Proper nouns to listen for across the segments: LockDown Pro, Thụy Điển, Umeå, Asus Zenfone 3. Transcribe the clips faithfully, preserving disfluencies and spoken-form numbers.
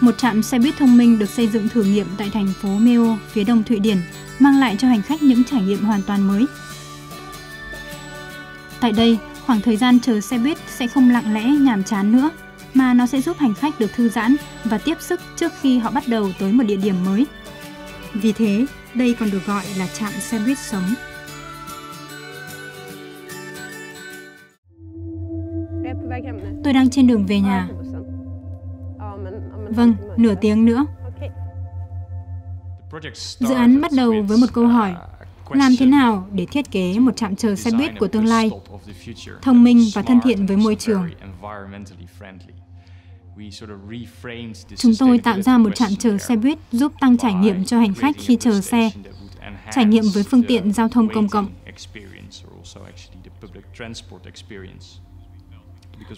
Một trạm xe buýt thông minh được xây dựng thử nghiệm tại thành phố Umeå, phía đông Thụy Điển, mang lại cho hành khách những trải nghiệm hoàn toàn mới. Tại đây, khoảng thời gian chờ xe buýt sẽ không lặng lẽ nhàm chán nữa, mà nó sẽ giúp hành khách được thư giãn và tiếp sức trước khi họ bắt đầu tới một địa điểm mới. Vì thế, đây còn được gọi là trạm xe buýt sống. Tôi đang trên đường về nhà. Vâng, nửa tiếng nữa. Dự án bắt đầu với một câu hỏi: làm thế nào để thiết kế một trạm chờ xe buýt của tương lai, thông minh và thân thiện với môi trường? Chúng tôi tạo ra một trạm chờ xe buýt giúp tăng trải nghiệm cho hành khách khi chờ xe, trải nghiệm với phương tiện giao thông công cộng.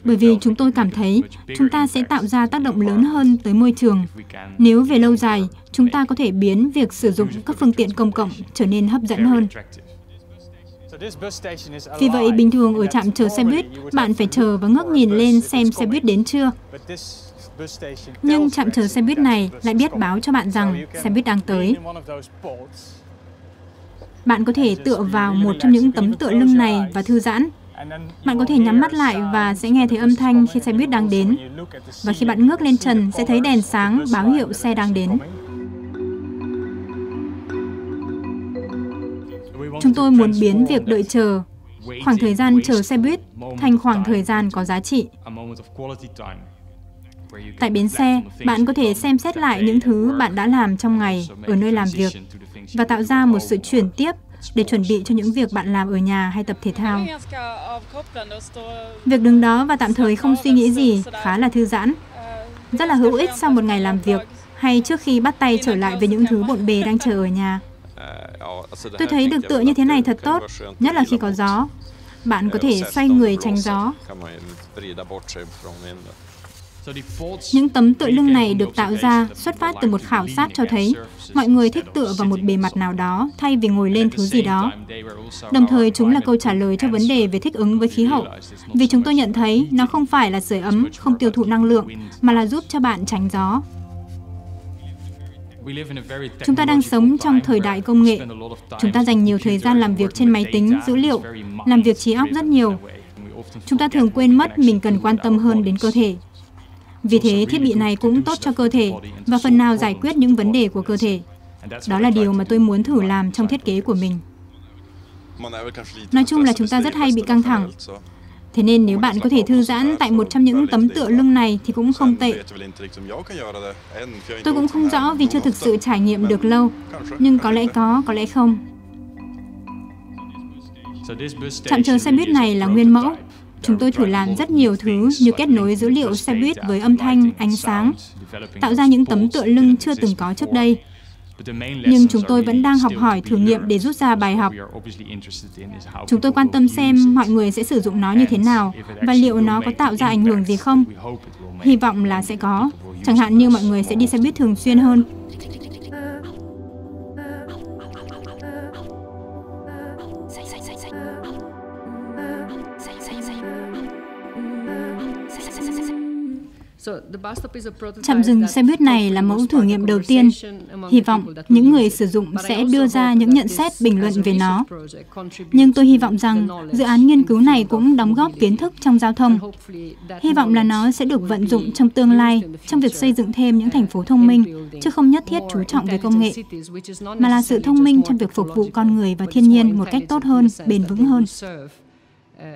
Bởi vì chúng tôi cảm thấy chúng ta sẽ tạo ra tác động lớn hơn tới môi trường. Nếu về lâu dài, chúng ta có thể biến việc sử dụng các phương tiện công cộng trở nên hấp dẫn hơn. Vì vậy, bình thường ở trạm chờ xe buýt, bạn phải chờ và ngước nhìn lên xem xe buýt đến chưa. Nhưng trạm chờ xe buýt này lại biết báo cho bạn rằng xe buýt đang tới. Bạn có thể tựa vào một trong những tấm tựa lưng này và thư giãn. Bạn có thể nhắm mắt lại và sẽ nghe thấy âm thanh khi xe buýt đang đến. Và khi bạn ngước lên trần, sẽ thấy đèn sáng báo hiệu xe đang đến. Chúng tôi muốn biến việc đợi chờ, khoảng thời gian chờ xe buýt, thành khoảng thời gian có giá trị. Tại bến xe, bạn có thể xem xét lại những thứ bạn đã làm trong ngày ở nơi làm việc và tạo ra một sự chuyển tiếp để chuẩn bị cho những việc bạn làm ở nhà hay tập thể thao. Việc đứng đó và tạm thời không suy nghĩ gì khá là thư giãn, rất là hữu ích sau một ngày làm việc hay trước khi bắt tay trở lại với những thứ bộn bề đang chờ ở nhà. Tôi thấy được tựa như thế này thật tốt, nhất là khi có gió. Bạn có thể xoay người tránh gió. Những tấm tựa lưng này được tạo ra xuất phát từ một khảo sát cho thấy mọi người thích tựa vào một bề mặt nào đó thay vì ngồi lên thứ gì đó. Đồng thời, chúng là câu trả lời cho vấn đề về thích ứng với khí hậu, vì chúng tôi nhận thấy nó không phải là sưởi ấm, không tiêu thụ năng lượng, mà là giúp cho bạn tránh gió. Chúng ta đang sống trong thời đại công nghệ. Chúng ta dành nhiều thời gian làm việc trên máy tính, dữ liệu, làm việc trí óc rất nhiều. Chúng ta thường quên mất mình cần quan tâm hơn đến cơ thể. Vì thế, thiết bị này cũng tốt cho cơ thể và phần nào giải quyết những vấn đề của cơ thể. Đó là điều mà tôi muốn thử làm trong thiết kế của mình. Nói chung là chúng ta rất hay bị căng thẳng. Thế nên nếu bạn có thể thư giãn tại một trong những tấm tựa lưng này thì cũng không tệ. Tôi cũng không rõ vì chưa thực sự trải nghiệm được lâu, nhưng có lẽ có, có lẽ không. Trạm chờ xe buýt này là nguyên mẫu. Chúng tôi thử làm rất nhiều thứ như kết nối dữ liệu xe buýt với âm thanh, ánh sáng, tạo ra những tấm tựa lưng chưa từng có trước đây. Nhưng chúng tôi vẫn đang học hỏi thử nghiệm để rút ra bài học. Chúng tôi quan tâm xem mọi người sẽ sử dụng nó như thế nào và liệu nó có tạo ra ảnh hưởng gì không. Hy vọng là sẽ có, chẳng hạn như mọi người sẽ đi xe buýt thường xuyên hơn. Trạm dừng xe buýt này là mẫu thử nghiệm đầu tiên. Hy vọng những người sử dụng sẽ đưa ra những nhận xét bình luận về nó. Nhưng tôi hy vọng rằng dự án nghiên cứu này cũng đóng góp kiến thức trong giao thông. Hy vọng là nó sẽ được vận dụng trong tương lai, trong việc xây dựng thêm những thành phố thông minh, chứ không nhất thiết chú trọng về công nghệ, mà là sự thông minh trong việc phục vụ con người và thiên nhiên một cách tốt hơn, bền vững hơn.